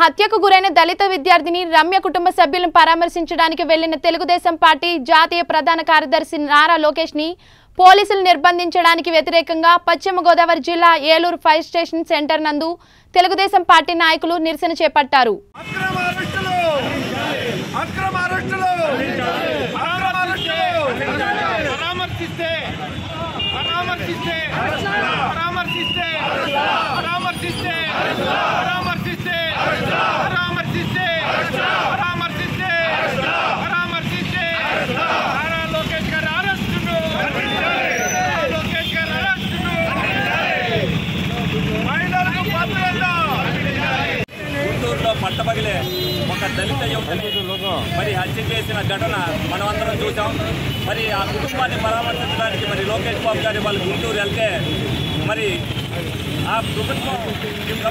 హత్యకు గురైన దళిత విద్యార్థిని రమ్య కుటుంబ సభ్యులను పరామర్శించడానికి వెళ్లిన తెలుగుదేశం పార్టీ జాతీయ ప్రధాన కార్యదర్శి నారా లోకేష్ని పోలీసులు నిర్బంధించడానికి వ్యతిరేకంగా పశ్చిమ గోదావరి జిల్లా ఏలూరు ఫైర్ స్టేషన్ సెంటర్ నందు తెలుగుదేశం పార్టీ నాయకులు నిరసన చేపట్టారు। పట్టపగిలే ఒక దళిత యువతని మరి హత్య చేసిన ఘటన మనమందరం చూసాం। మరి ఆ కుటుంబాన్ని పరామర్శించడానికి మరి లోకేష్ బాబు గారి వాళ్ళు గుంటూరు వెళ్తే మరి ఆ కుటుంబం